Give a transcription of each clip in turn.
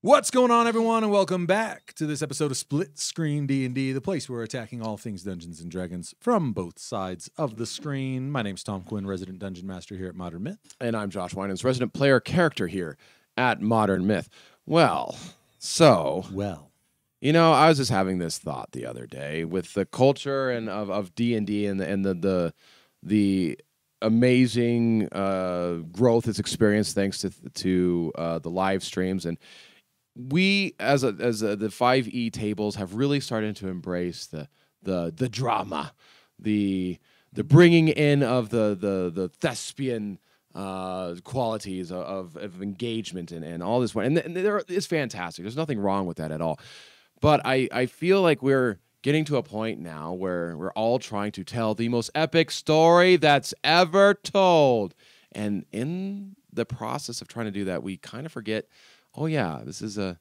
What's going on, everyone, and welcome back to this episode of Split Screen D&D, the place where we're attacking all things Dungeons & Dragons from both sides of the screen. My name's Tom Quinn, resident dungeon master here at Modern Myth. And I'm Josh Winans, resident player character here at Modern Myth. Well, you know, I was just having this thought the other day with the culture and of D&D and the amazing growth it's experienced thanks to the live streams. And we, as the 5e tables, have really started to embrace the drama, the bringing in of the thespian qualities of engagement and all this. And it's fantastic. There's nothing wrong with that at all. But I feel like we're getting to a point now where we're all trying to tell the most epic story that's ever told. And in the process of trying to do that, we kind of forget, oh yeah, this is a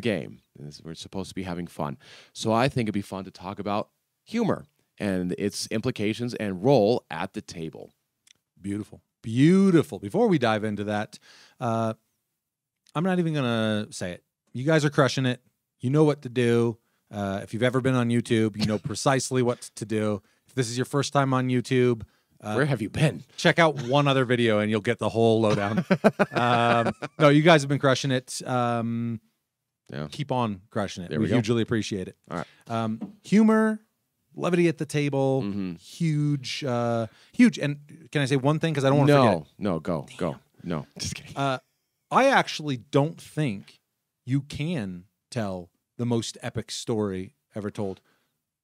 game. We're supposed to be having fun. So I think it'd be fun to talk about humor and its implications and role at the table. Beautiful. Beautiful. Before we dive into that, I'm not even going to say it. You guys are crushing it. You know what to do. If you've ever been on YouTube, you know precisely what to do. If this is your first time on YouTube, where have you been? Check out one other video and you'll get the whole lowdown. No, you guys have been crushing it. Yeah. Keep on crushing it. We hugely appreciate it. All right. Humor, levity at the table, huge, huge. And can I say one thing? Because I don't want to forget it. No, go. No, just kidding. I actually don't think you can tell the most epic story ever told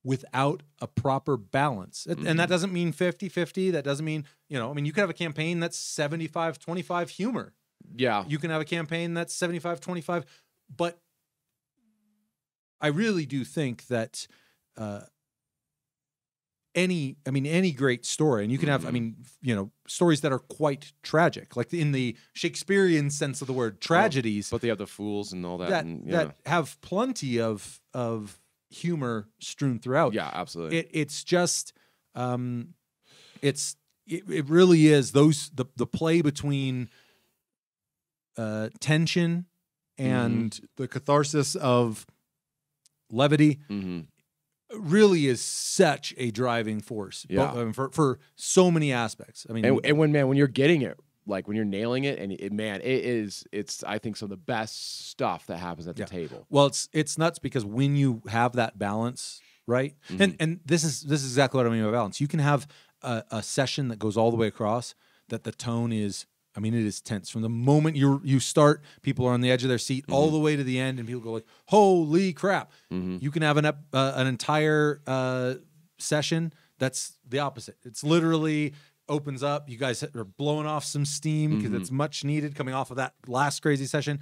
without a proper balance. And that doesn't mean 50-50. That doesn't mean, you know, I mean, you can have a campaign that's 75-25 humor. Yeah. You can have a campaign that's 75-25. But I really do think that any great story, and you can have, I mean, you know, stories that are quite tragic, like in the Shakespearean sense of the word, tragedies. But they have the fools and all that. That have plenty of humor strewn throughout. Yeah, absolutely. It's just, it really is the play between tension and the catharsis of levity. Really is such a driving force for so many aspects. I mean, and when you're getting it, like when you're nailing it, and it's I think some of the best stuff that happens at the table. Well, it's nuts because when you have that balance, right? And this is exactly what I mean by balance. You can have a session that goes all the way across that the tone is, I mean, it is tense from the moment you start. People are on the edge of their seat all the way to the end, and people go like, "Holy crap!" You can have an entire session that's the opposite. It's literally opens up. You guys are blowing off some steam because it's much needed coming off of that last crazy session.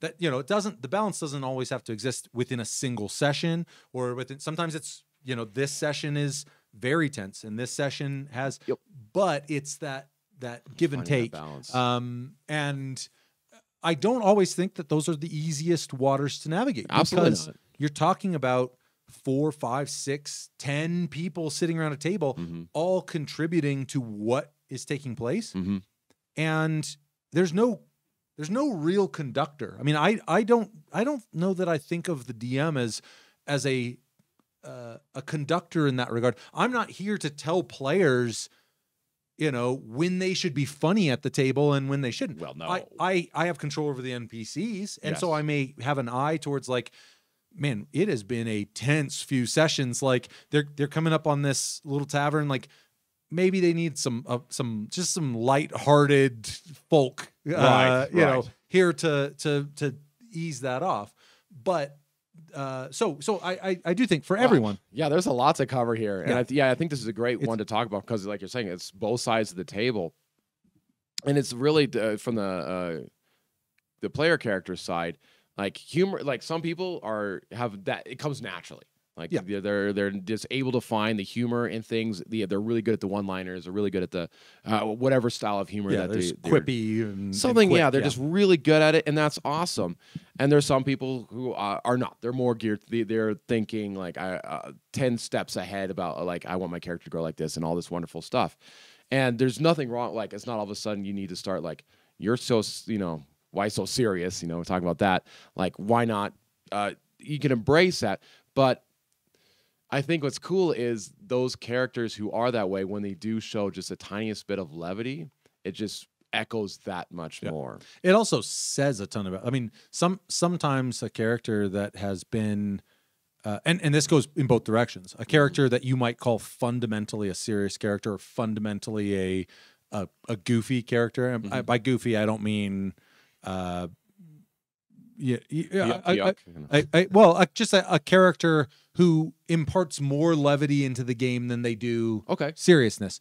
That, you know, the balance doesn't always have to exist within a single session or within. Sometimes it's, you know, this session is very tense and this session has, but it's that give and take, and I don't always think that those are the easiest waters to navigate. Absolutely because not. You're talking about 4, 5, 6, 10 people sitting around a table, all contributing to what is taking place, and there's no real conductor. I mean, I don't know that I think of the DM as a conductor in that regard. I'm not here to tell players, you know, when they should be funny at the table and when they shouldn't. Well, no. I have control over the NPCs, and so I may have an eye towards, like, man, it has been a tense few sessions. Like, they're coming up on this little tavern. Like, maybe they need some lighthearted folk, you know, here to ease that off. But so I do think for everyone. Yeah, there's a lot to cover here. And I think this is a great one to talk about because, like you're saying, it's both sides of the table. And it's really from the player character side, like humor, like some people have that, it comes naturally. Like they're just able to find the humor in things. Yeah, they're really good at the one-liners. They're really good at the whatever style of humor that they're quippy and something. And they're just really good at it, and that's awesome. And there's some people who are not. They're more geared. They're thinking like 10 steps ahead about, like, I want my character to grow like this and all this wonderful stuff. And there's nothing wrong. Like, it's not all of a sudden you need to start like, you're so, you know, why so serious? You know, we're talking about that. Like, why not? You can embrace that. But I think what's cool is those characters who are that way, when they do show just the tiniest bit of levity, it just echoes that much more. It also says a ton about, I mean, sometimes a character that has been, and this goes in both directions, a character that you might call fundamentally a serious character or fundamentally a goofy character. And by goofy, I don't mean... just a character who imparts more levity into the game than they do seriousness.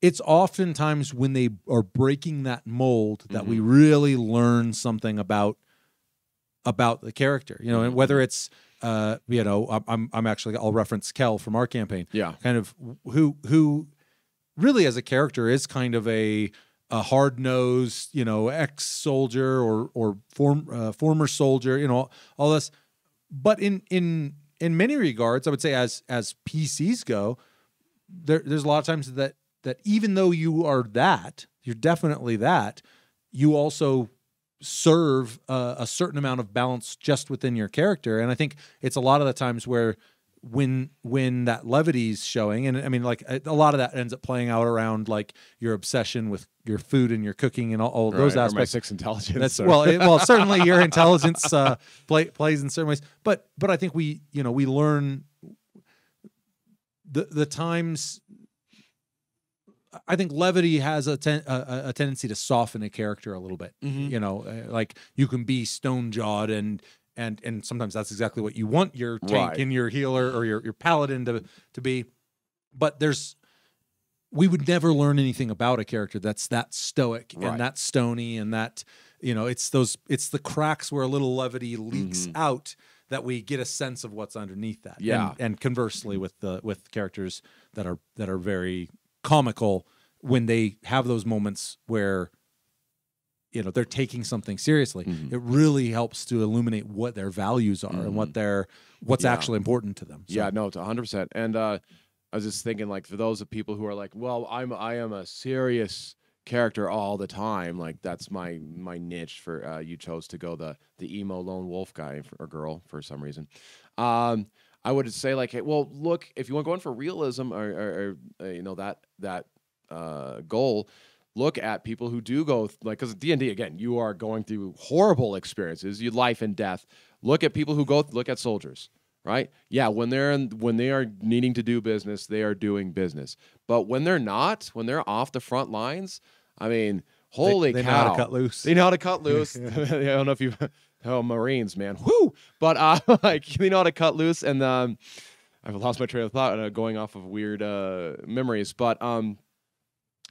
It's oftentimes when they are breaking that mold that we really learn something about the character, you know, and whether it's you know, I'm actually, I'll reference Kel from our campaign, kind of who really as a character is kind of a hard-nosed, you know, ex-soldier or former soldier, you know, all this. But in many regards, I would say as PCs go, there's a lot of times that even though you are that, you're definitely that, you also serve a certain amount of balance just within your character. And I think it's a lot of the times where when that levity's showing, and I mean, like, a lot of that ends up playing out around like your obsession with your food and your cooking and all those aspects. Or my 6 intelligence. That's, well, certainly your intelligence plays in certain ways, but I think we, you know, we learn the times. I think levity has a tendency to soften a character a little bit. You know, like, you can be stone jawed and sometimes that's exactly what you want your tank and your healer or your paladin to be. But we would never learn anything about a character that's that stoic and that stony and that, you know, it's the cracks where a little levity leaks out that we get a sense of what's underneath that. And conversely with characters that are very comical, when they have those moments where, you know, they're taking something seriously, it really helps to illuminate what their values are and what's actually important to them. So. Yeah, no, to 100%. And I was just thinking, like, for those of people who are like, well, I am a serious character all the time. Like, that's my niche. For you chose to go the emo lone wolf guy or girl for some reason. I would say, like, hey, well, look, if you want to go in for realism or you know, that goal. Look at people who do go, like, because D&D, again, you are going through horrible experiences, your life and death. Look at people who go, look at soldiers, right? Yeah, when they are needing to do business, they are doing business. But when they're not, when they're off the front lines, I mean, holy cow. They know how to cut loose. They know how to cut loose. I don't know if you, oh, Marines, man, whoo! But, like, they know how to cut loose, and I've lost my train of thought going off of weird memories, but...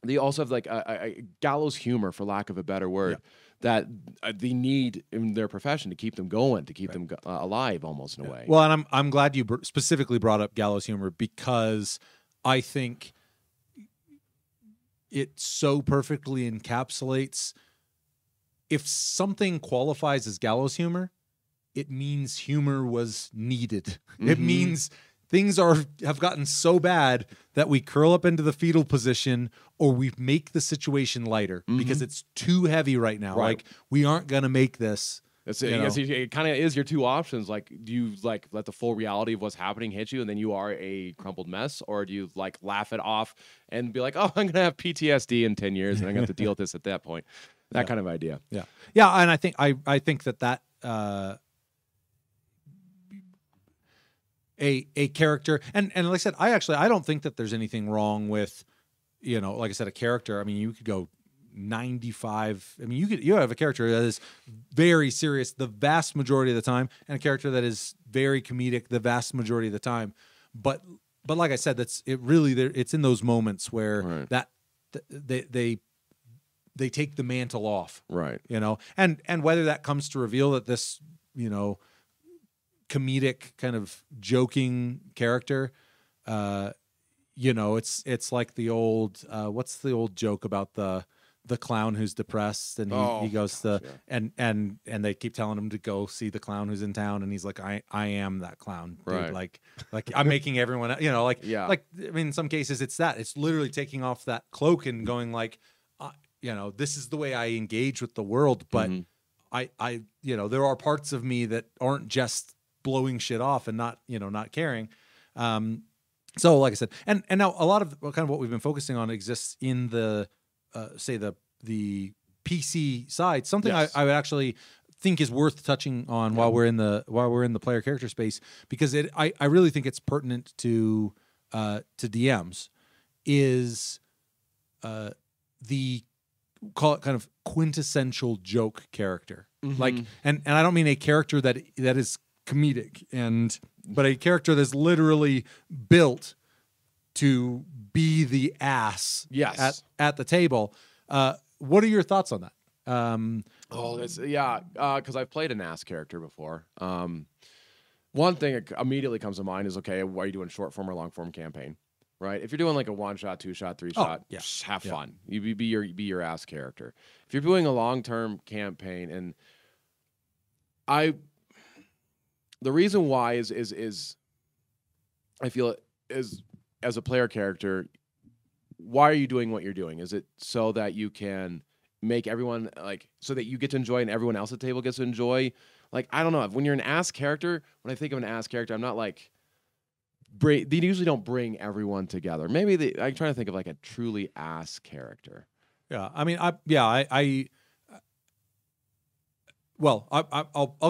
They also have, like, a gallows humor, for lack of a better word, that they need in their profession to keep them going, to keep them alive, almost, in a way. Well, and I'm glad you specifically brought up gallows humor, because I think it so perfectly encapsulates, if something qualifies as gallows humor, it means humor was needed. It means... things have gotten so bad that we curl up into the fetal position, or we make the situation lighter because it's too heavy right now. Right. Like, we aren't gonna make this. That's it. It kind of is your two options. Like, do you, like, let the full reality of what's happening hit you, and then you are a crumpled mess, or do you, like, laugh it off and be like, oh, I'm gonna have PTSD in 10 years, and I'm gonna have to deal with this at that point. That kind of idea. Yeah, yeah. And I think I think that. A character, and like I said, I don't think that there's anything wrong with, you know, like I said, a character. I mean, you could go 95. I mean, you have a character that is very serious the vast majority of the time, and a character that is very comedic the vast majority of the time. But like I said, that's it. Really, it's in those moments where that they take the mantle off, right? You know, and whether that comes to reveal that this, you know, comedic kind of joking character, you know, it's like the old what's the old joke about the clown who's depressed, and he goes to and they keep telling him to go see the clown who's in town, and he's like, I am that clown, dude. Like I'm making everyone, you know, like I mean, in some cases it's literally taking off that cloak and going like, you know, this is the way I engage with the world, but I, you know, there are parts of me that aren't just blowing shit off and not, you know, not caring. So like I said, and now a lot of kind of what we've been focusing on exists in the, say the PC side, something yes. I would actually think is worth touching on yeah. while we're in the player character space, because it, I really think it's pertinent to DMs, is, the call it kind of quintessential joke character. Like, and I don't mean a character that is comedic but a character that's literally built to be the ass yes. at the table. What are your thoughts on that? Because I've played an ass character before. One thing that immediately comes to mind is, okay, why are you doing short form or long form campaign, right? If you're doing like a one shot, two shot, three shot, yeah. just have yeah. fun. You be your ass character. If you're doing a long term campaign, and the reason why is I feel as a player character, why are you doing what you're doing? Is it so that you can make everyone, like, so that you get to enjoy and everyone else at the table gets to enjoy? Like, I don't know. When you're an ass character, when I think of an ass character, I'm not like, they usually don't bring everyone together. Maybe I'm trying to think of like a truly ass character. Yeah, I mean, I'll get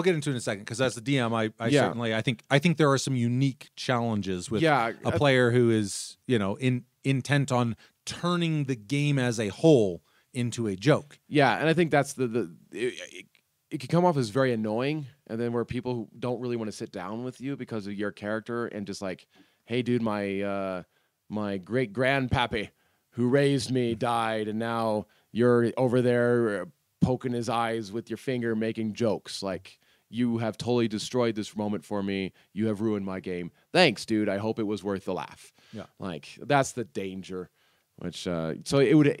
into it in a second, because as the DM, I think there are some unique challenges with yeah, a player who is, you know, intent on turning the game as a whole into a joke. Yeah, and I think that's it can come off as very annoying, and then where people who don't really want to sit down with you because of your character, and just like, hey, dude, my great grandpappy who raised me died, and now you're over there poking his eyes with your finger, making jokes. Like, you have totally destroyed this moment for me. You have ruined my game. Thanks, dude. I hope it was worth the laugh. Yeah. Like, that's the danger, which, so it would,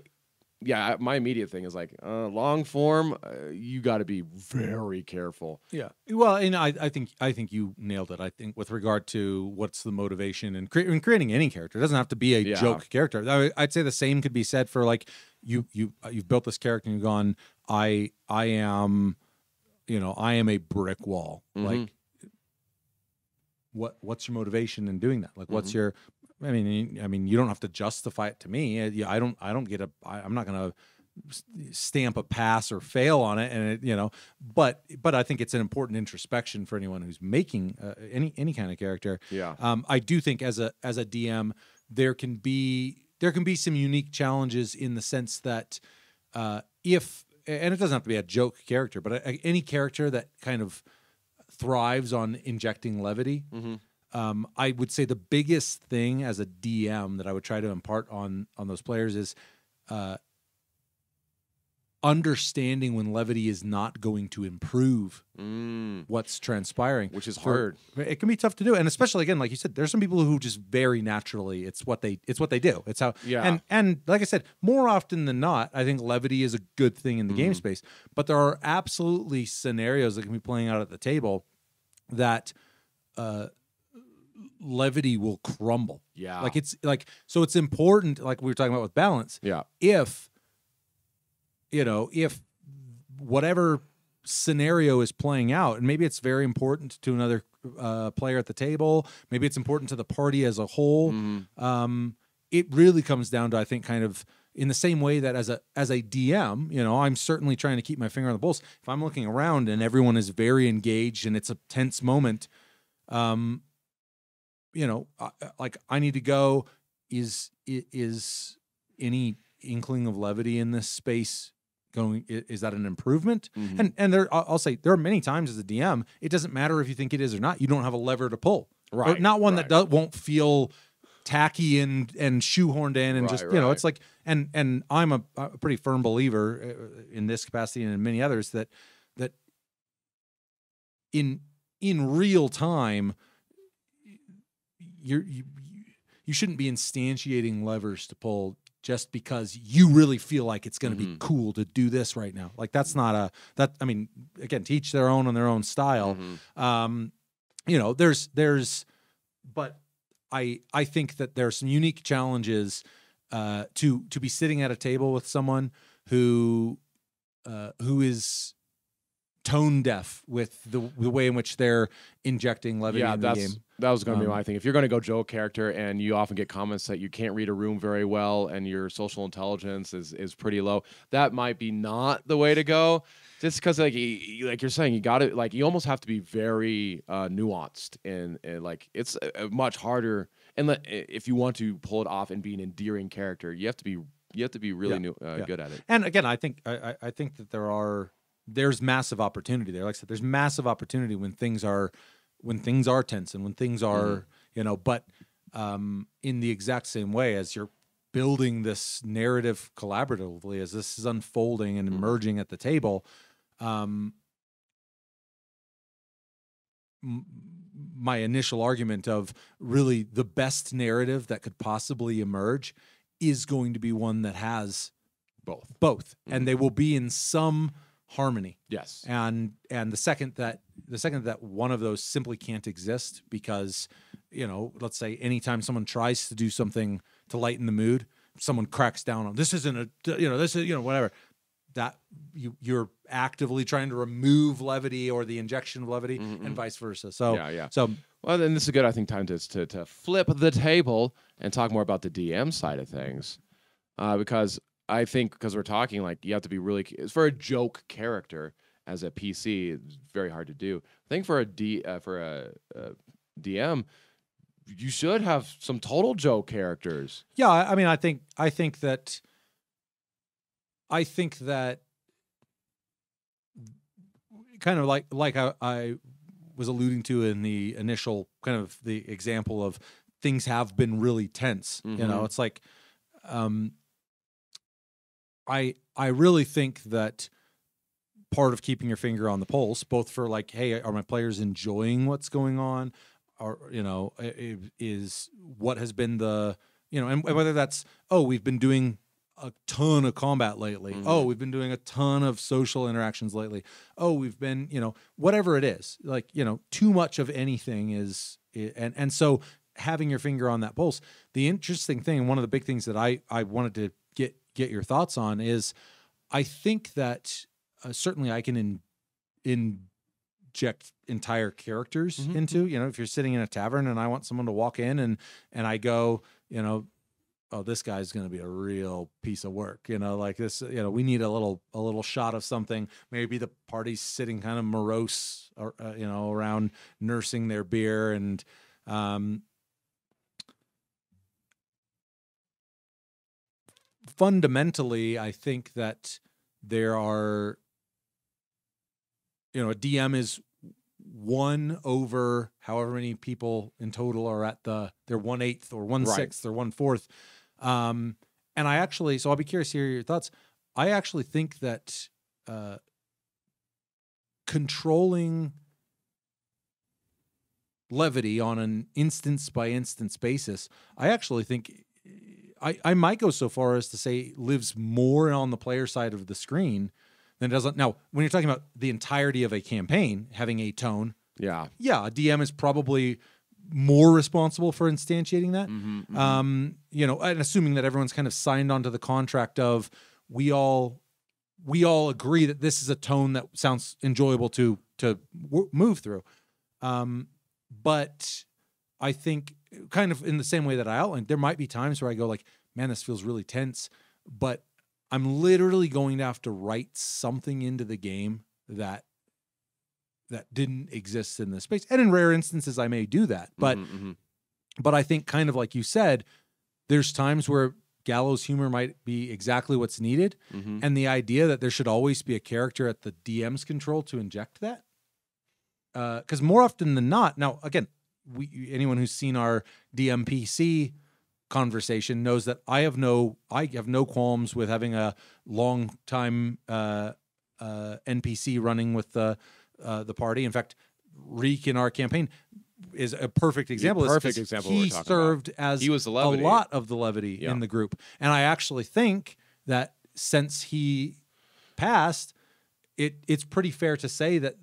yeah, my immediate thing is like, long form, you got to be very careful. Yeah. Well, and I think you nailed it. I think with regard to what's the motivation and creating any character, it doesn't have to be a yeah. joke character. I'd say the same could be said for like, you've built this character and you've gone, I am, you know, I am a brick wall. Like, what's your motivation in doing that? Like, what's your, I mean, you don't have to justify it to me. I'm not going to stamp a pass or fail on it. And it, you know, but I think it's an important introspection for anyone who's making any kind of character. Yeah. I do think as a DM, there can be some unique challenges in the sense that, and it doesn't have to be a joke character, but any character that kind of thrives on injecting levity. I would say the biggest thing as a DM that I would try to impart on those players is understanding when levity is not going to improve what's transpiring, which is hard. It can be tough to do, and especially again, like you said, there's some people who just very naturally it's what they do. It's how yeah. And like I said, more often than not, I think levity is a good thing in the game space. But there are absolutely scenarios that can be playing out at the table that levity will crumble. Yeah, like it's like, so it's important. Like we were talking about with balance. Yeah, if whatever scenario is playing out, and maybe it's very important to another player at the table, maybe it's important to the party as a whole. It really comes down to, I think, kind of in the same way that as a DM, you know, I'm certainly trying to keep my finger on the pulse. If I'm looking around and everyone is very engaged and it's a tense moment, you know, like I need to go. Is any inkling of levity in this space going, is that an improvement? And I'll say there are many times as a DM, it doesn't matter if you think it is or not, you don't have a lever to pull, right? But not one right. that won't feel tacky and shoehorned in, and right, just, you right. know, it's like, and I'm a pretty firm believer in this capacity and in many others that in real time, you shouldn't be instantiating levers to pull just because you really feel like it's going to be cool to do this right now. Like, that's not I mean, again, to each their own on their own style. You know, but I think that there are some unique challenges to be sitting at a table with someone who is tone deaf with the way in which they're injecting levity in the game. That was going to be my thing. If you're going to go Joe character, and you often get comments that you can't read a room very well and your social intelligence is pretty low, that might be not the way to go. Just because, like you're saying, you got to, like, you almost have to be very nuanced, and like it's much harder. And if you want to pull it off and be an endearing character, you have to be really good at it. And again, I think that there's massive opportunity there. Like I said, there's massive opportunity when things are tense and when things are, in the exact same way as you're building this narrative collaboratively, as this is unfolding and emerging at the table, my initial argument of really the best narrative that could possibly emerge is going to be one that has both, and they will be in some harmony. Yes. And the second that one of those simply can't exist because, let's say anytime someone tries to do something to lighten the mood, someone cracks down on this isn't a, this is, whatever, that you're actively trying to remove levity or the injection of levity and vice versa. So, so well, then this is good, I think, time to flip the table and talk more about the DM side of things, because we're talking like you have to be really, for a joke character as a PC, it's very hard to do. I think for a DM, you should have some total joke characters. Yeah, I mean, I think that kind of like I was alluding to in the initial kind of the example of things have been really tense. It's like. I really think that part of keeping your finger on the pulse, both for like, hey, are my players enjoying what's going on, or is what has been the and whether that's we've been doing a ton of combat lately, we've been doing a ton of social interactions lately, we've been whatever it is, like too much of anything is, and so having your finger on that pulse. The interesting thing, and one of the big things that I wanted to get your thoughts on, is I think that certainly I can inject entire characters into, if you're sitting in a tavern and I want someone to walk in and I go, this guy's going to be a real piece of work, like this, we need a little shot of something. Maybe the party's sitting kind of morose, or, around nursing their beer, and, fundamentally, I think that there are, a DM is one over however many people in total are at they're 1/8 or 1/6 or 1/4. And I actually, so I'll be curious to hear your thoughts. I actually think that controlling levity on an instance by instance basis, I actually think I might go so far as to say lives more on the player side of the screen than it doesn't. Now, when you're talking about the entirety of a campaign having a tone, a DM is probably more responsible for instantiating that. And assuming that everyone's kind of signed onto the contract of we all agree that this is a tone that sounds enjoyable to move through. But I think, kind of in the same way that I outlined, there might be times where I go like, man, this feels really tense, but I'm literally going to have to write something into the game that didn't exist in this space. And in rare instances, I may do that. But but I think, kind of like you said, there's times where gallows humor might be exactly what's needed. And the idea that there should always be a character at the DM's control to inject that. Because more often than not, now, again, anyone who's seen our DMPC conversation knows that I have no qualms with having a long time NPC running with the party. In fact, Reek in our campaign is a perfect example. He served as a lot of the levity in the group, and I actually think that since he passed, it's pretty fair to say that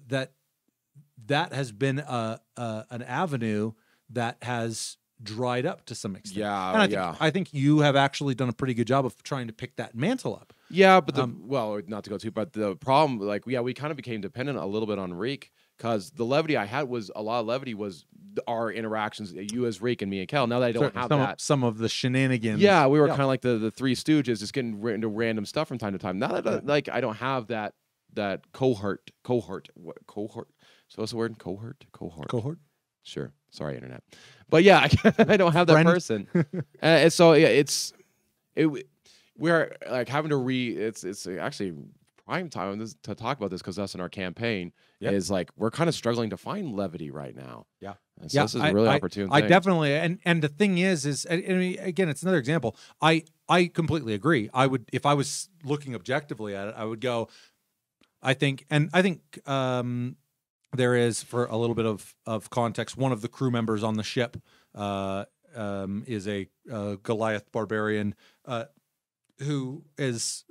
has been an avenue that has dried up to some extent. Yeah, and I think you have actually done a pretty good job of trying to pick that mantle up. Yeah, but the, well, not to go too, but the problem, like, yeah, we kind of became dependent a little bit on Reek, because the levity I had was, a lot of levity was our interactions, you as Reek and me and Kel. Now that I don't have that. Some of the shenanigans. Yeah, we were kind of like the Three Stooges, just getting into random stuff from time to time. Now that like, I don't have that cohort. So what's the word? Cohort. Sure. Sorry, internet. But yeah, I don't have that person. And so yeah, we're like having to it's actually prime time to talk about this, because us in our campaign is like, we're kind of struggling to find levity right now. Yeah. And so this is a really opportune thing. I definitely, and the thing is I mean, again, it's another example. I completely agree. I would, if I was looking objectively at it, I would go, I think there is, for a little bit of context, one of the crew members on the ship is a Goliath barbarian who is,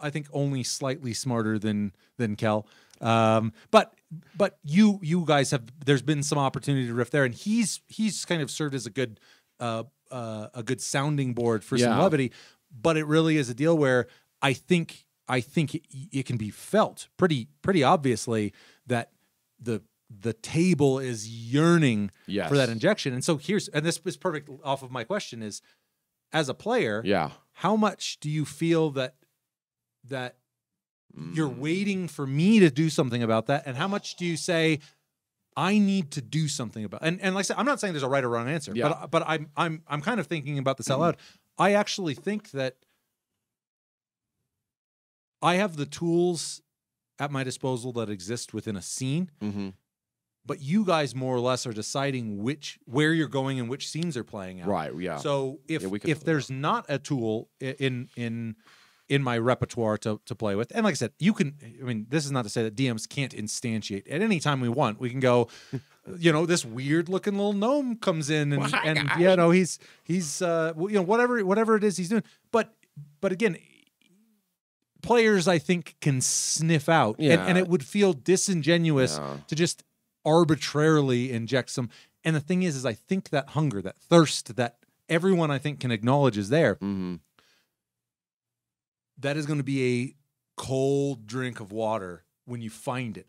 I think, only slightly smarter than Kel. But you guys have, there's been some opportunity to riff there, and he's kind of served as a good sounding board for some levity. But it really is a deal where I think it can be felt pretty obviously that the table is yearning for that injection. And so this is perfect off of my question is, as a player, how much do you feel that you're waiting for me to do something about that? And how much do you say, I need to do something about it? And like I said, I'm not saying there's a right or wrong answer, but I'm kind of thinking about this out loud. I actually think that I have the tools at my disposal that exist within a scene, but you guys more or less are deciding where you're going and which scenes are playing out. Right. Yeah. So if there's not a tool in my repertoire to play with, and like I said, you can. I mean, this is not to say that DMs can't instantiate at any time we want. We can go, you know, this weird looking little gnome comes in and you know he's you know whatever it is he's doing. But again, players, I think, can sniff out, and it would feel disingenuous to just arbitrarily inject some. And the thing is I think that hunger, that thirst that everyone I think can acknowledge is there, that is going to be a cold drink of water when you find it.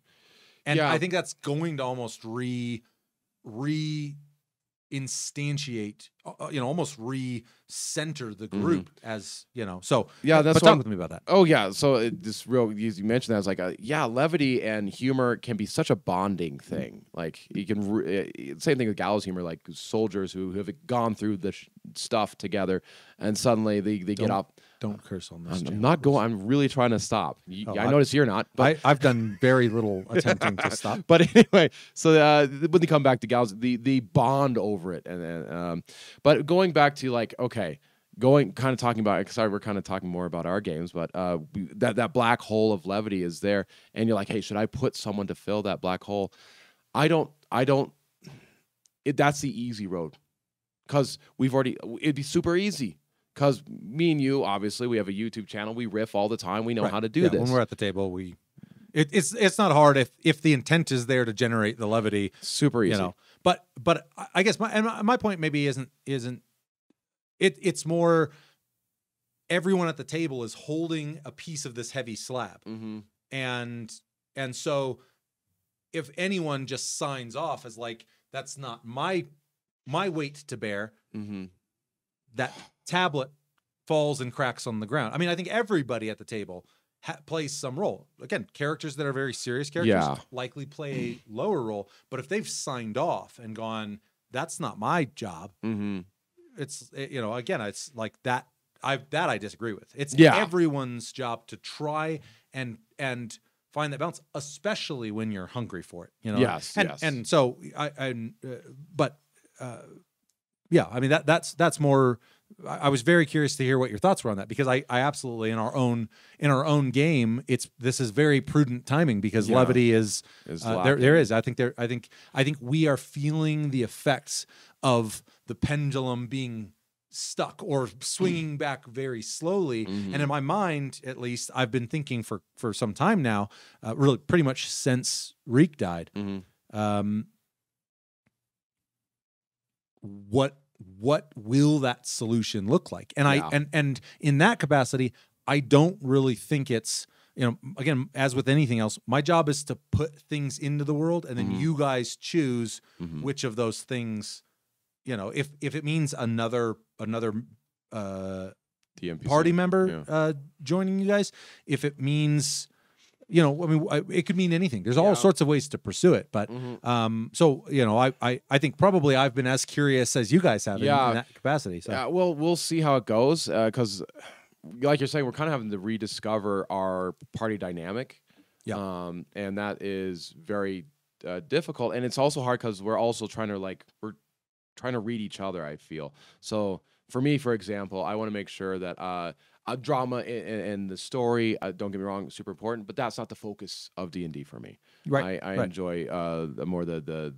And I think that's going to almost instantiate, you know, almost re-center the group as, you know, so that's talk with me about that. Oh yeah. So this real, you mentioned that, I was like, levity and humor can be such a bonding thing. Like you can, same thing with gallows humor, like soldiers who have gone through the stuff together and suddenly they get up. Don't curse on this. I'm not going. I'm really trying to stop. I notice you're not. But I've done very little attempting to stop. But anyway, so when they come back to gals, the bond over it, and but going back to like, okay, kind of talking about it, sorry, we're kind of talking more about our games, but that black hole of levity is there, and you're like, hey, should I put someone to fill that black hole? I don't. That's the easy road, because it'd be super easy. Because me and you, obviously, we have a YouTube channel. We riff all the time. We know how to do this. When we're at the table, it's not hard if the intent is there to generate the levity. Super easy, you know. But I guess my point maybe isn't it. It's more everyone at the table is holding a piece of this heavy slab, and so if anyone just signs off as like, that's not my weight to bear, that tablet falls and cracks on the ground. I mean, I think everybody at the table plays some role. Again, characters that are very serious characters likely play a lower role, but if they've signed off and gone, that's not my job, it's, you know, again, it's like that. I disagree with. It's everyone's job to try and find that balance, especially when you're hungry for it, you know? And so yeah, I mean, that's more. I was very curious to hear what your thoughts were on that, because I absolutely, in our own game, this is very prudent timing, because levity is there is. I think we are feeling the effects of the pendulum being stuck or swinging back very slowly. And in my mind, at least, I've been thinking for some time now, really pretty much since Reek died. what will that solution look like? And yeah. And in that capacity, I don't really think it's, you know, again, as with anything else, my job is to put things into the world, and then you guys choose which of those things, you know, if it means another DMPC party member joining you guys, if it means, you know, I mean, it could mean anything. There's all sorts of ways to pursue it, but so, you know, I think probably I've been as curious as you guys have in that capacity. So. Yeah, well, we'll see how it goes, because like you're saying, we're kind of having to rediscover our party dynamic. Yeah. And that is very difficult. And it's also hard because we're also trying to, like, we're trying to read each other, I feel. So for me, for example, I want to make sure that drama and the story, don't get me wrong, super important, but that's not the focus of D&D for me. Right. I enjoy more the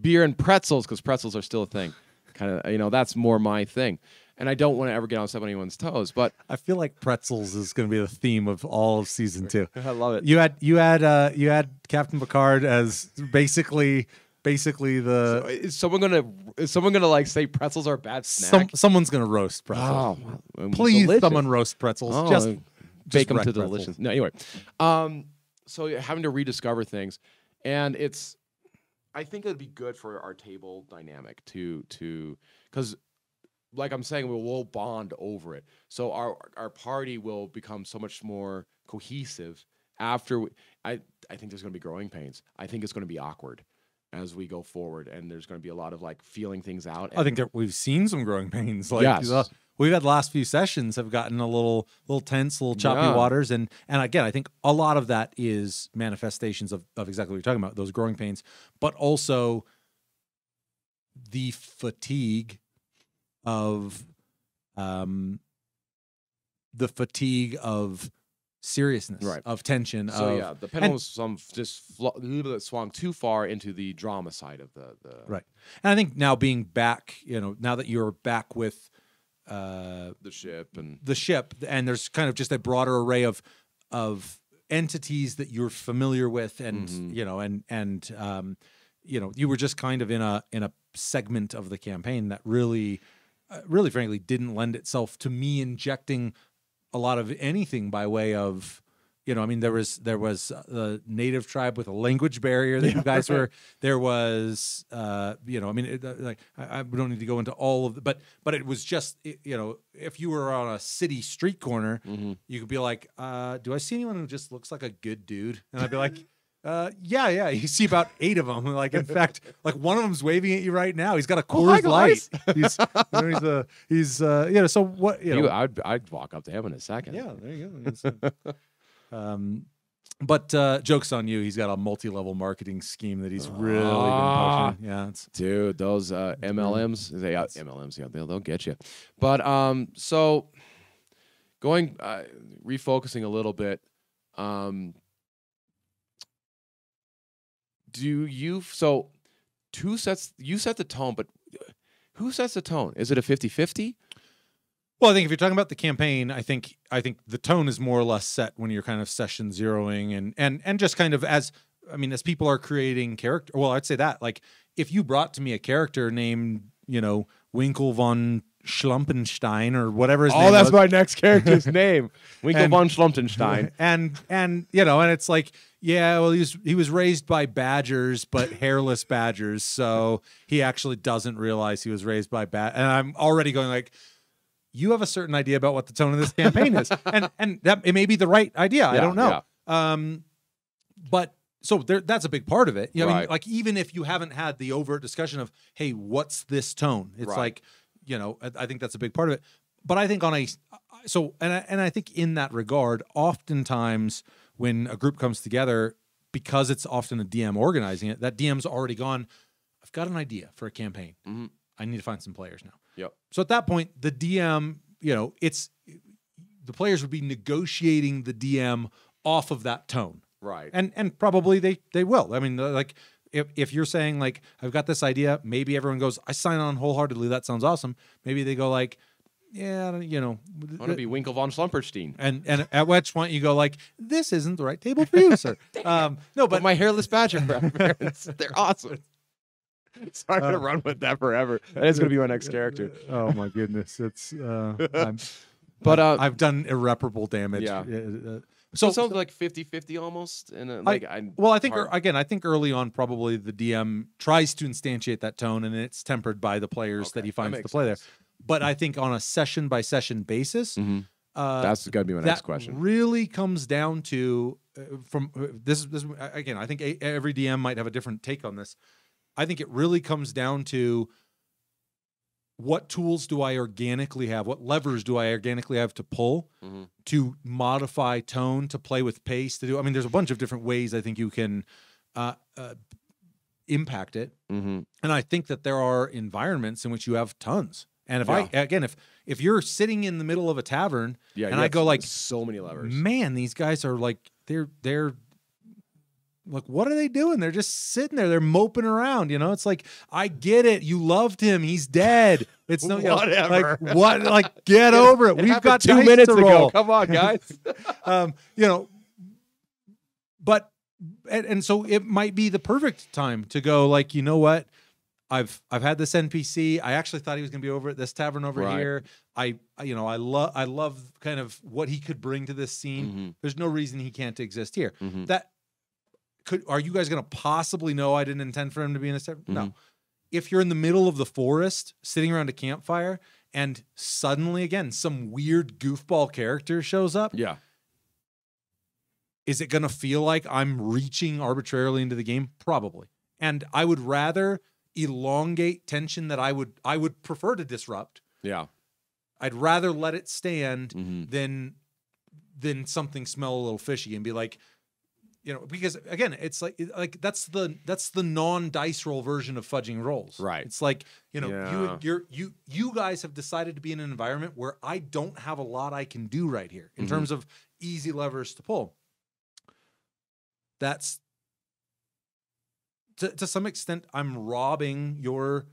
beer and pretzels, because pretzels are still a thing. Kind of, you know, that's more my thing. And I don't want to ever get on anyone's toes, but I feel like pretzels is going to be the theme of all of season 2. I love it. You had Captain Picard as basically the. So is someone gonna like say pretzels are a bad snack? Someone's gonna roast pretzels. Oh, please, delicious. Someone roast pretzels. Oh, just bake them to delicious. No, anyway, so having to rediscover things, and it's, I think it'd be good for our table dynamic to because. Like I'm saying, we'll bond over it. So our party will become so much more cohesive after. I think there's going to be growing pains. I think it's going to be awkward as we go forward, and there's going to be a lot of like feeling things out. I think that we've seen some growing pains. Like, yes. We've had the last few sessions have gotten a little tense, a little choppy waters, and again, I think a lot of that is manifestations of exactly what you're talking about, those growing pains, but also the fatigue. Of seriousness, right. Of tension. So yeah, the pendulum just a little bit swung too far into the drama side of the right. And I think now being back, you know, now that you're back with the ship, and there's kind of just a broader array of entities that you're familiar with, and you know, and you know, you were just kind of in a segment of the campaign that really. Really, frankly, didn't lend itself to me injecting a lot of anything by way of, you know, I mean, there was the native tribe with a language barrier that you guys were. There was, you know, I mean, I don't need to go into all of the, but it was just, you know, if you were on a city street corner, you could be like, do I see anyone who just looks like a good dude? And I'd be like. Yeah. You see about 8 of them. Like, in fact, like one of them's waving at you right now. He's got a Coors Light. He's So what? You know, I'd walk up to him in a second. Yeah, there you go. But jokes on you. He's got a multi-level marketing scheme that he's really been pushing. Yeah, dude, those MLMs. They got MLMs. Yeah, they'll get you. But so going refocusing a little bit. You set the tone, but who sets the tone? Is it a 50-50? Well, I think if you're talking about the campaign, I think the tone is more or less set when you're kind of session zeroing and just kind of as people are creating character. Well, I'd say that, like, if you brought to me a character named, you know, Winkle von Schlumpenstein or whatever his name was. Oh, that's my next character's name. Winkle von Schlumpenstein. And you know, and it's like, yeah, well, he was raised by badgers, but hairless badgers, so he actually doesn't realize he was raised by badgers. And I'm already going like, you have a certain idea about what the tone of this campaign is. And that it may be the right idea. Yeah, I don't know. Yeah. But so that's a big part of it. You know, I mean, like, even if you haven't had the overt discussion of, hey, what's this tone? It's like, you know, I think that's a big part of it. But I think I think in that regard, oftentimes when a group comes together, because it's often a DM organizing it, that DM's already gone, I've got an idea for a campaign. I need to find some players now. Yep. So at that point, the DM, you know, the players would be negotiating the DM off of that tone. Right. And probably they will. I mean, like, If you're saying, like, I've got this idea, maybe everyone goes, I sign on wholeheartedly. That sounds awesome. Maybe they go like, yeah, you know. I want to be Winkle von Schlumpenstein. And at which point you go like, this isn't the right table for you, sir. No, but my hairless badger reference, they're awesome. So I'm going to run with that forever. That is going to be my next character. Oh, my goodness. It's I've done irreparable damage. Yeah. So it sounds like 50-50 almost. And like I think early on probably the DM tries to instantiate that tone, and it's tempered by the players that he finds to play there. But I think on a session by session basis, that's got to be my next question. Really comes down to this again. I think every DM might have a different take on this. I think it really comes down to what tools do I organically have? What levers do I organically have to pull to modify tone, to play with pace, to do? I mean, there's a bunch of different ways I think you can impact it. And I think that there are environments in which you have tons. And if if you're sitting in the middle of a tavern and I go like so many levers, man, these guys are like, they're like, what are they doing? They're just sitting there. They're moping around. You know, it's like, I get it. You loved him. He's dead. It's no, whatever. Like, what? Like, get over it. We've got 2 minutes to roll. Come on, guys. You know, but, and so it might be the perfect time to go like, you know what? I've had this NPC. I actually thought he was going to be over at this tavern over here. I love kind of what he could bring to this scene. There's no reason he can't exist here. Are you guys going to possibly know I didn't intend for him to be in this tavern? No. If you're in the middle of the forest, sitting around a campfire, and suddenly, again, some weird goofball character shows up. Yeah. Is it going to feel like I'm reaching arbitrarily into the game? Probably. And I would rather elongate tension that I would prefer to disrupt. Yeah. I'd rather let it stand than something smell a little fishy and be like, you know, because again, it's like that's the non-dice roll version of fudging rolls. Right. It's like, you know, you guys have decided to be in an environment where I don't have a lot I can do right here in terms of easy levers to pull. That's to some extent, I'm robbing your,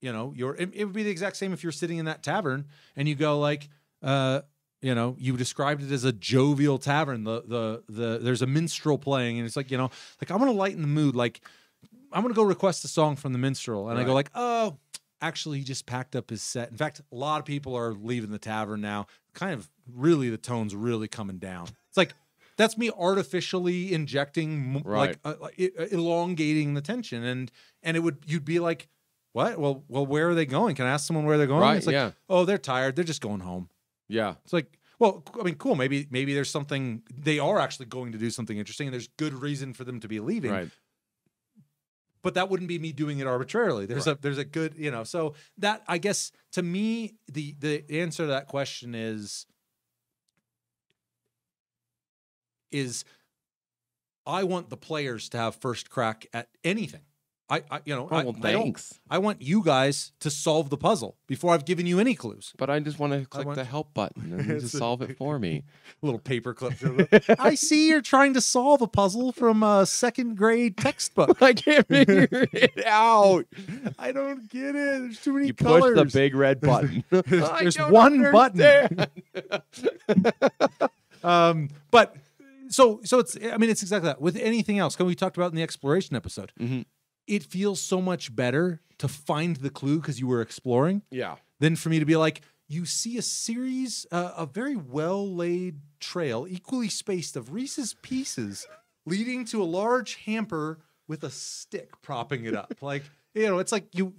you know, your. It would be the exact same if you're sitting in that tavern and you go like, you know, you described it as a jovial tavern. There's a minstrel playing, and it's like, you know, like I'm gonna lighten the mood. Like I'm gonna go request a song from the minstrel, and I go like, oh, actually, he just packed up his set. In fact, a lot of people are leaving the tavern now. Kind of really, the tone's really coming down. It's like. That's me artificially injecting, elongating the tension, and you'd be like, what? Well, where are they going? Can I ask someone where they're going? Right, it's like, oh, they're tired. They're just going home. Yeah. It's like, well, I mean, cool. Maybe there's something they are actually going to do something interesting, and there's good reason for them to be leaving. Right. But that wouldn't be me doing it arbitrarily. There's a good, you know. So that, I guess, to me, the answer to that question is I want the players to have first crack at anything. I want you guys to solve the puzzle before I've given you any clues. But I just want to click the help button and just solve it for me. A little paperclip. I see you're trying to solve a puzzle from a second grade textbook. I can't figure it out. I don't get it. There's too many colors. You push the big red button. There's one understand. Button. But... So it's, I mean, it's exactly that. With anything else, we talked about in the exploration episode, it feels so much better to find the clue because you were exploring than for me to be like, you see a series, a very well-laid trail, equally spaced of Reese's Pieces leading to a large hamper with a stick propping it up. Like, you know, it's like you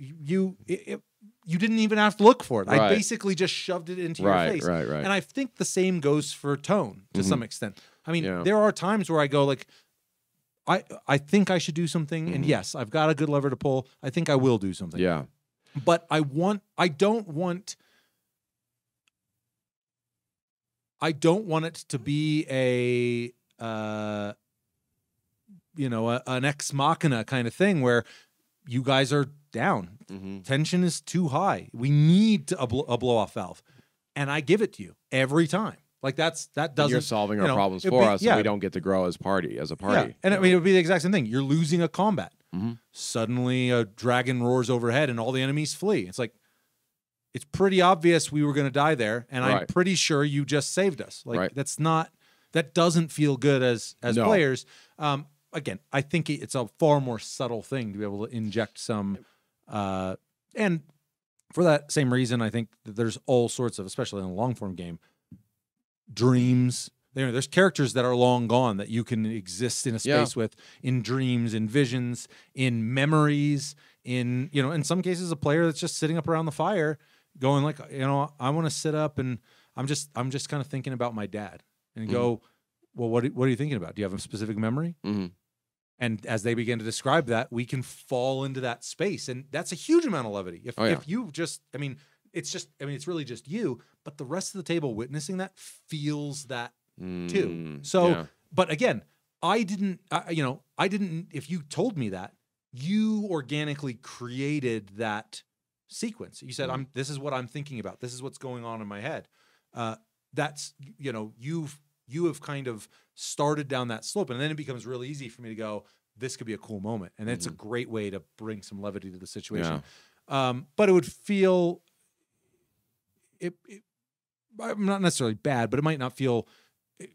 didn't even have to look for it. Right. I basically just shoved it into your face. Right. And I think the same goes for tone to some extent. I mean, there are times where I go like, I think I should do something, and yes, I've got a good lever to pull. I think I will do something. Yeah, but I don't want it to be a, you know, an ex machina kind of thing where you guys are down, tension is too high. We need a blow off valve, and I give it to you every time. Like that doesn't. And you're solving our problems for us. Yeah. And we don't get to grow as a party. Yeah. And I mean, it would be the exact same thing. You're losing a combat. Suddenly a dragon roars overhead and all the enemies flee. It's like, it's pretty obvious we were going to die there. And I'm pretty sure you just saved us. Like that's not, that doesn't feel good as players. Again, I think it's a far more subtle thing to be able to inject some And for that same reason, I think that there's all sorts of, especially in a long-form game, dreams. You know, there's characters that are long gone that you can exist in a space with, in dreams, in visions, in memories, in, you know, in some cases a player that's just sitting up around the fire going like, you know, I want to sit up and I'm just kind of thinking about my dad, and go, well, what are you thinking about? Do you have a specific memory? And as they begin to describe that, we can fall into that space. And that's a huge amount of levity. If you just, it's really just you, but the rest of the table witnessing that feels that too. So, but again, I didn't, if you told me that, you organically created that sequence. You said, this is what I'm thinking about. This is what's going on in my head. That's, you know, you have kind of started down that slope, and then it becomes really easy for me to go, this could be a cool moment. And it's a great way to bring some levity to the situation. But it would feel, not necessarily bad, but it might not feel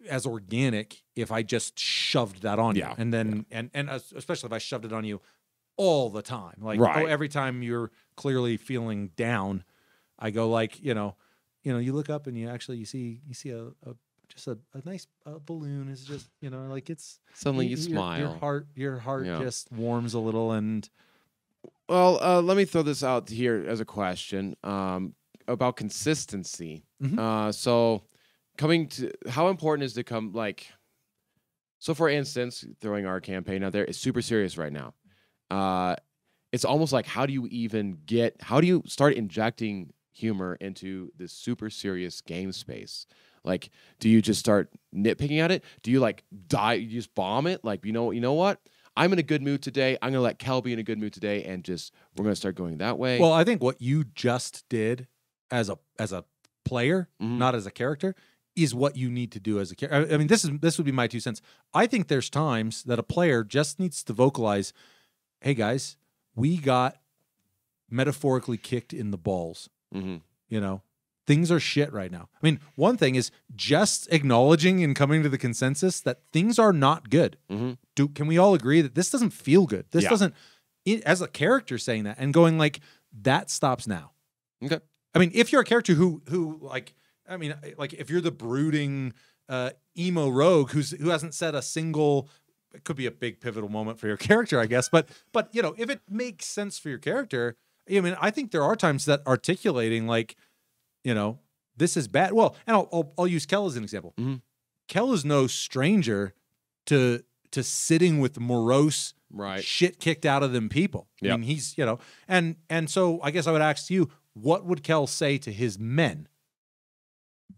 as organic if I just shoved that on you. And then, and especially if I shoved it on you all the time. Like, oh, every time you're clearly feeling down, I go like, you know, you look up and you actually, you see a nice balloon is just, you know, like it's suddenly you smile. Your heart just warms a little. And well, let me throw this out here as a question about consistency. So coming to how important is to come, like, so for instance, throwing our campaign out there is super serious right now. It's almost like, how do you start injecting humor into this super serious game space? Like, do you just start nitpicking at it? Do you like you just bomb it? Like, you know what? I'm in a good mood today. I'm gonna let Kel be in a good mood today, and just we're gonna start going that way. Well, I think what you just did as a player, not as a character, is what you need to do as a character. I mean, this would be my 2 cents. I think there's times that a player just needs to vocalize, "Hey guys, we got metaphorically kicked in the balls." You know. Things are shit right now. I mean, one thing is just acknowledging and coming to the consensus that things are not good. Can we all agree that this doesn't feel good? This doesn't, as a character saying that and going like, that stops now. Okay. I mean, if you're a character who, if you're the brooding emo rogue who hasn't said a single, it could be a big pivotal moment for your character, I guess. But you know, if it makes sense for your character, I mean, I think there are times that articulating like, you know, this is bad. Well, and I'll use Kel as an example. Kel is no stranger to sitting with morose, shit kicked out of them people. I mean, he's, you know, and so I guess I would ask you, what would Kel say to his men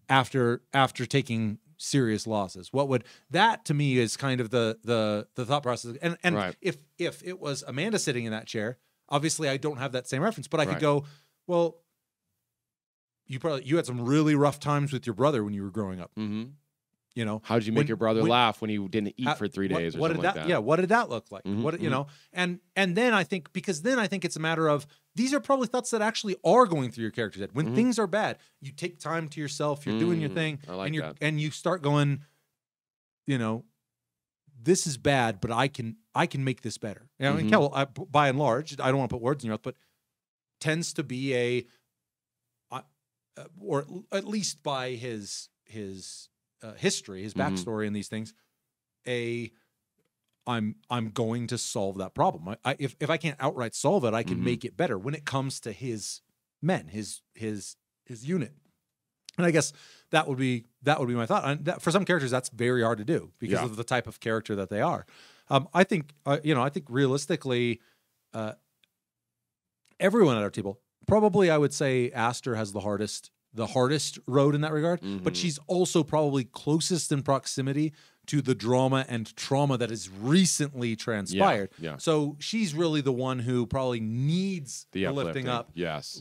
after taking serious losses? What would that, to me, is kind of the thought process. And if it was Amanda sitting in that chair, obviously I don't have that same reference, but I could go, well, You had some really rough times with your brother when you were growing up. You know, how did you make your brother laugh when he didn't eat for 3 days? Or something like that? Yeah, what did that look like? You know, and then I think because it's a matter of these are probably thoughts that actually are going through your character's head when things are bad. You take time to yourself. You're doing your thing, and you start going, you know, this is bad, but I can make this better. You know, and Kel, by and large, I don't want to put words in your mouth, but tends to be a or at least by his history, his backstory, and these things, I'm going to solve that problem. If I can't outright solve it, I can make it better. When it comes to his men, his unit, and I guess that would be my thought. And that, for some characters, that's very hard to do because of the type of character that they are. I think I think realistically, everyone at our table. Probably I would say Aster has the hardest road in that regard, but she's also probably closest in proximity to the drama and trauma that has recently transpired. So she's really the one who probably needs the lifting up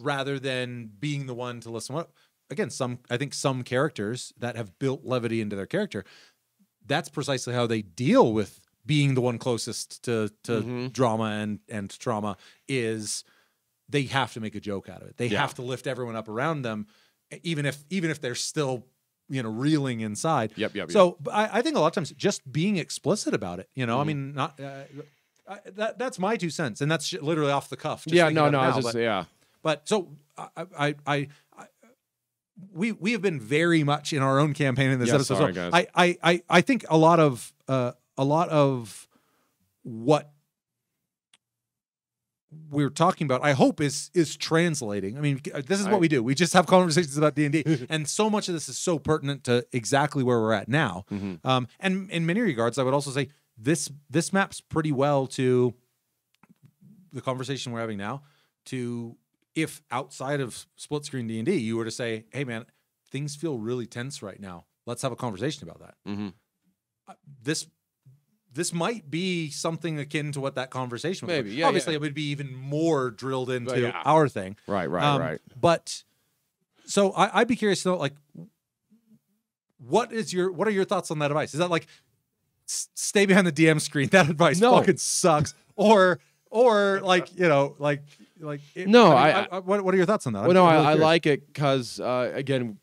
rather than being the one to listen up. Again, I think some characters that have built levity into their character, that's precisely how they deal with being the one closest to drama and trauma is they have to make a joke out of it. They have to lift everyone up around them, even if they're still, you know, reeling inside. So I think a lot of times just being explicit about it, you know, I mean, not, That's my 2 cents, and that's literally off the cuff. Just yeah, no, no, now, just, but, yeah. But so we have been very much in our own campaign in this episode. Sorry, so guys. I think a lot of what we're talking about, I hope, is translating. I mean, this is what we do. We just have conversations about D&D, and so much of this is so pertinent to exactly where we're at now. Mm-hmm. And in many regards, I would also say this maps pretty well to the conversation we're having now. To if outside of split screen D&D, you were to say, "Hey, man, things feel really tense right now. Let's have a conversation about that." Mm-hmm. This might be something akin to what that conversation was. Maybe, yeah, obviously, it would be even more drilled into our thing. Right. But so I'd be curious to know, like, what are your thoughts on that advice? Is that like stay behind the DM screen? That advice fucking sucks. Or like, you know, like it, no. I mean, what are your thoughts on that? Well, no, really I like it because again,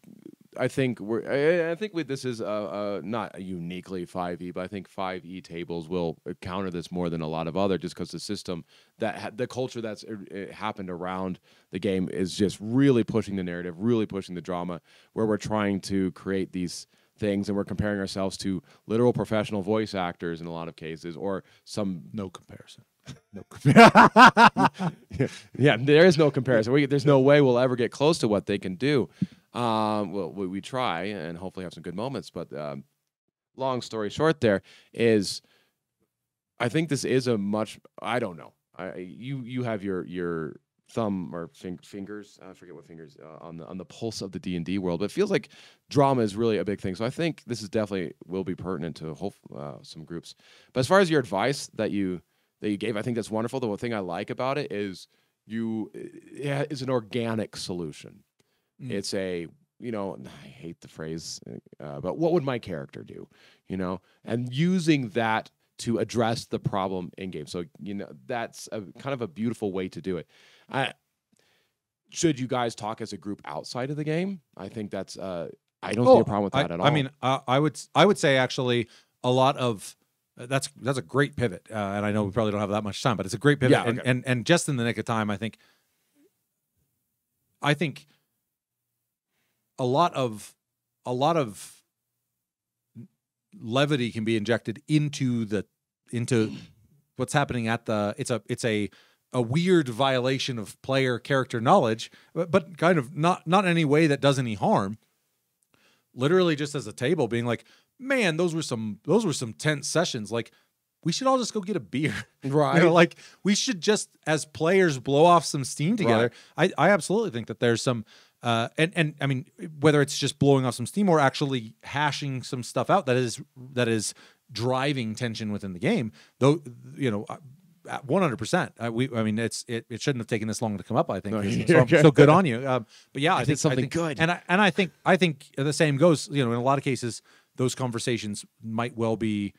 I think this is not uniquely 5e, but I think 5e tables will counter this more than a lot of other, just because the system the culture that's happened around the game is just really pushing the narrative, really pushing the drama, where we're trying to create these things and we're comparing ourselves to literal professional voice actors in a lot of cases, or some no comparison. No comparison. yeah, there is no comparison. There's no way we'll ever get close to what they can do. Well, we try and hopefully have some good moments, but long story short, there is, I think this is a much, I don't know. You have your thumb or fingers, I forget what fingers, on the pulse of the D&D world, but it feels like drama is really a big thing. So I think this is definitely will be pertinent to some groups. But as far as your advice that you gave, I think that's wonderful. The one thing I like about it is it's an organic solution. It's a, you know, I hate the phrase, but what would my character do, you know? And using that to address the problem in game. So, you know, that's kind of a beautiful way to do it. Should you guys talk as a group outside of the game? I think that's, I don't see a problem with that at all. I mean, I would say actually a lot of, that's a great pivot. And I know we probably don't have that much time, but it's a great pivot. Yeah, okay. And just in the nick of time, I think, a lot of levity can be injected into what's happening at the. It's a weird violation of player character knowledge, but kind of not in any way that does any harm. Literally, just as a table, being like, man, those were some tense sessions. Like, we should all just go get a beer, right? You know, like we should just as players blow off some steam together. Right. I absolutely think that there's some. And I mean, whether it's just blowing off some steam or actually hashing some stuff out that is driving tension within the game, though, you know, 100%. It shouldn't have taken this long to come up, I think. So good on you. But yeah, I think good. And I think the same goes, you know, in a lot of cases, those conversations might well be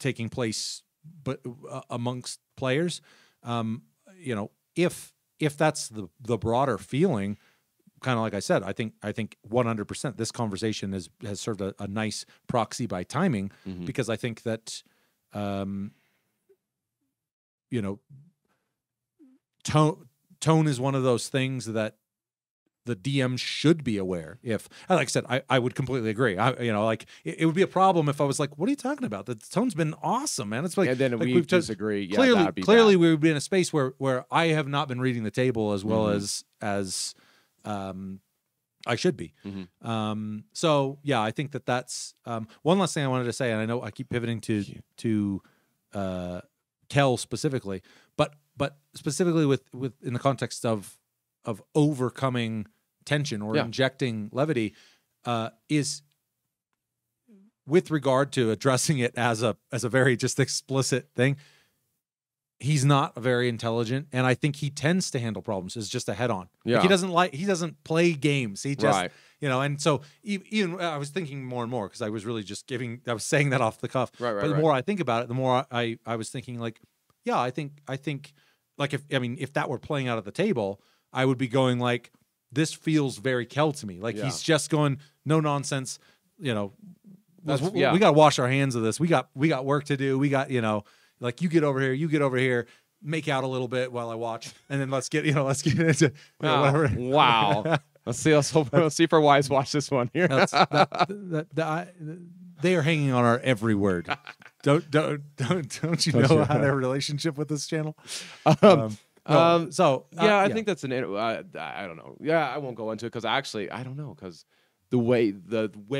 taking place, but amongst players, you know, if that's the broader feeling, kind of like I said, I think 100% this conversation has served a nice proxy by timing, mm-hmm. because I think that, you know, tone is one of those things that the DM should be aware. If, like I said, I would completely agree. You know, like it would be a problem if I was like, "What are you talking about? The tone's been awesome, man." It's like, and then like we disagree. Yeah, clearly, we would be in a space where I have not been reading the table as well, mm-hmm. as I should be. Mm-hmm. So yeah, I think that's one last thing I wanted to say, and I know I keep pivoting to Kel specifically, but specifically with in the context of overcoming tension or injecting levity, is with regard to addressing it as a very just explicit thing. He's not very intelligent, and I think he tends to handle problems as just a head on. Yeah. Like he doesn't play games. He just you know, and so even I was thinking more and more because I was really just saying that off the cuff. But the more I think about it, the more I was thinking like, yeah, I think like if that were playing out at the table, I would be going like, this feels very Kel to me. Like he's just going, no nonsense, you know, we got to wash our hands of this. We got work to do. We got, you know, like you get over here, make out a little bit while I watch, and then let's get, you know, let's get into whatever. Wow. Let's see if our wives watch this one here. They are hanging on our every word. Don't you know how their relationship with this channel? I think that's an. I don't know. Yeah, I won't go into it because actually I don't know, because the way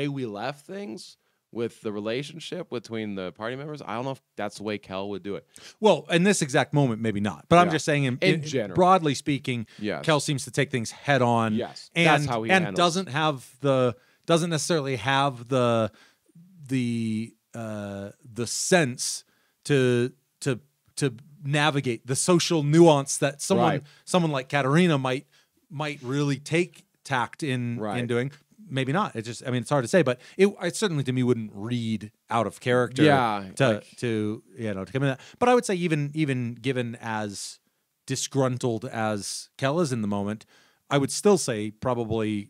we left things with the relationship between the party members, I don't know if that's the way Kel would do it. Well, in this exact moment, maybe not. But I'm just saying, in general, broadly speaking, yes. Kel seems to take things head on. Yes, and that's how he handles. doesn't necessarily have the sense to navigate the social nuance that someone like Katerina might really take tact in doing. Maybe not. It's just, I mean, it's hard to say, but it certainly to me wouldn't read out of character. Yeah, to come in that. But I would say even given as disgruntled as Kel is in the moment, I would still say probably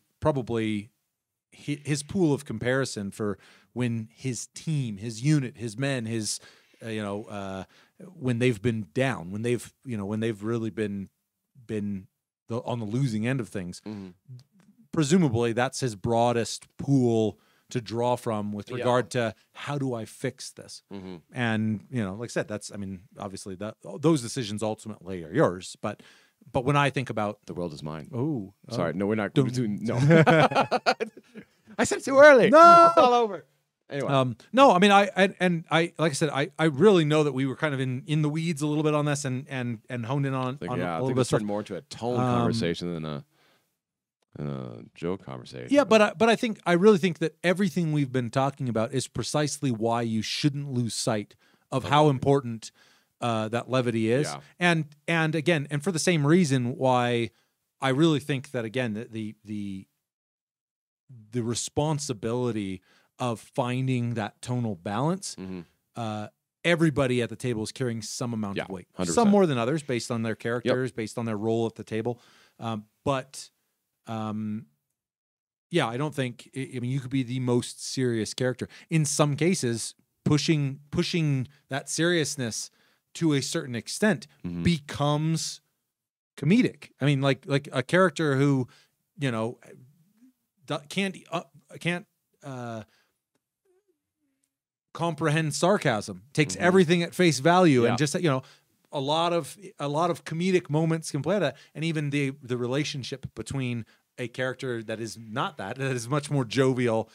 his pool of comparison for when his team, his unit, his men, his when they've been down, when they've really been on the losing end of things. Mm-hmm. Presumably, that's his broadest pool to draw from with regard to how do I fix this? Mm-hmm. And, you know, like I said, that's, I mean, obviously those decisions ultimately are yours. But when I think about... The world is mine. Oh. Sorry. No, we're not going to... No. I said too early. No. It's all over. Anyway. No, I mean, I like I said, I really know that we were kind of in the weeds a little bit on this and honed in on a little bit more to a tone conversation than a... joke conversation. Yeah, but I think I really think that everything we've been talking about is precisely why you shouldn't lose sight of how important that levity is, and for the same reason why I really think that again that the responsibility of finding that tonal balance. Mm-hmm. Everybody at the table is carrying some amount of weight, 100%. Some more than others based on their characters, based on their role at the table, but. I don't think, I mean, you could be the most serious character. In some cases, pushing that seriousness to a certain extent becomes comedic. I mean, like a character who, you know, can't comprehend sarcasm, takes everything at face value, and just, you know, a lot of comedic moments can play that, and even the relationship between a character that is not that is much more jovial,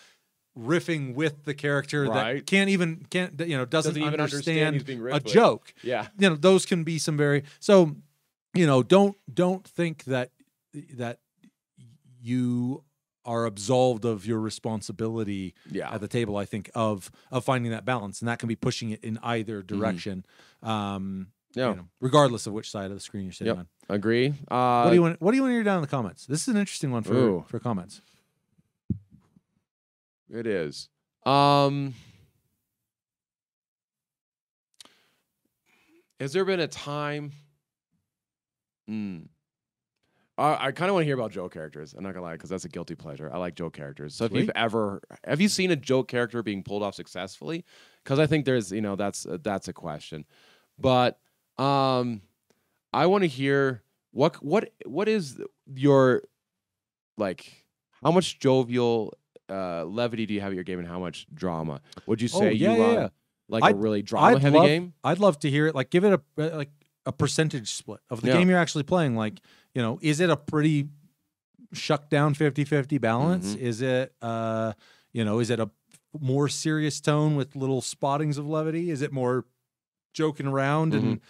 riffing with the character that doesn't even understand a joke. Yeah, you know, those can be some very so. You know, don't think that you are absolved of your responsibility at the table. I think of finding that balance, and that can be pushing it in either direction. You know, regardless of which side of the screen you're sitting on. Agree. What do you want to hear down in the comments? This is an interesting one for comments. It is. Has there been a time? I kind of want to hear about joke characters. I'm not gonna lie, because that's a guilty pleasure. I like joke characters. So if you've ever, have you seen a joke character being pulled off successfully? Because I think there's, you know, that's a question. But I want to hear what is your, like, how much jovial levity do you have at your game, and how much drama? Would you say a really drama heavy game? I'd love to hear it. Like, give it a percentage split of the game you're actually playing. Like, you know, is it a pretty shuck down 50-50 balance? Mm-hmm. Is it you know, is it a more serious tone with little spottings of levity? Is it more joking around and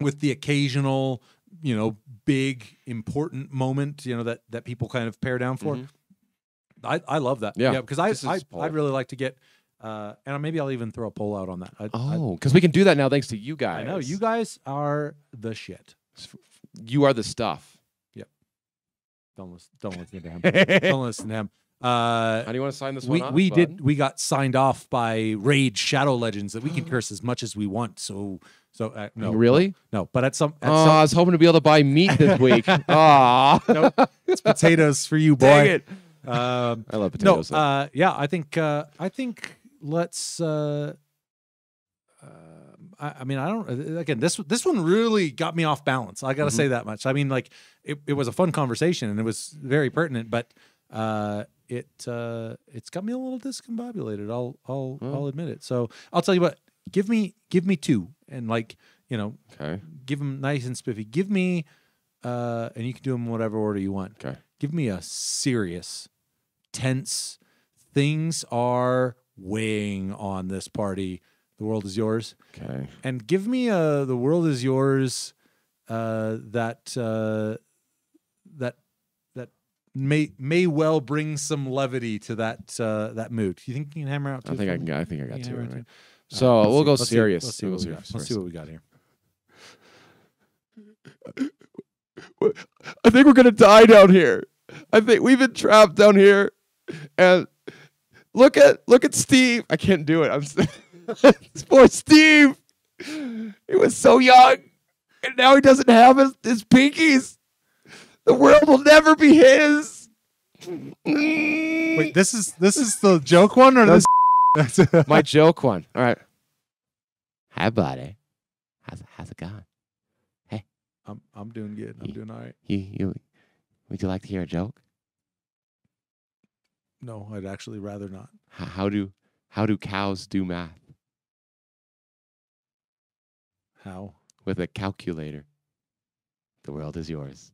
with the occasional, you know, big important moment, you know, that people kind of pare down for. I love that. Yeah, because I'd really like to get and maybe I'll even throw a poll out on that. Because we can do that now thanks to you guys. I know you guys are the shit. You are the stuff. Yep. Don't listen to him. Don't listen to him. How do you want to sign this one off? We got signed off by Rage Shadow Legends that we can curse as much as we want. So no, really, no. But at some, I was hoping to be able to buy meat this week. Ah, nope. It's potatoes for you, boy. Dang it. I love potatoes. No, yeah, I think let's. I mean, I don't. Again, this one really got me off balance. I gotta say that much. I mean, like it was a fun conversation and it was very pertinent, but it's got me a little discombobulated. I'll admit it. So I'll tell you what. Give me two, and like give them nice and spiffy. Give me, and you can do them whatever order you want. Okay. Give me a serious, tense. Things are weighing on this party. The world is yours. Okay. And give me a the world is yours that may well bring some levity to that mood. Do you think you can hammer out two? I think I got two right. Right. So we'll go serious. Let's see what we got here. I think we're gonna die down here. I think we've been trapped down here. And look at Steve. I can't do it. Poor Steve. He was so young, and now he doesn't have his pinkies. The world will never be his. Wait, this is the joke one or this? My joke one. All right. Hi, buddy. How's it going? Hey, I'm doing good. I'm doing all right. You would you like to hear a joke? No, I'd actually rather not. How do cows do math? How? With a calculator. The world is yours.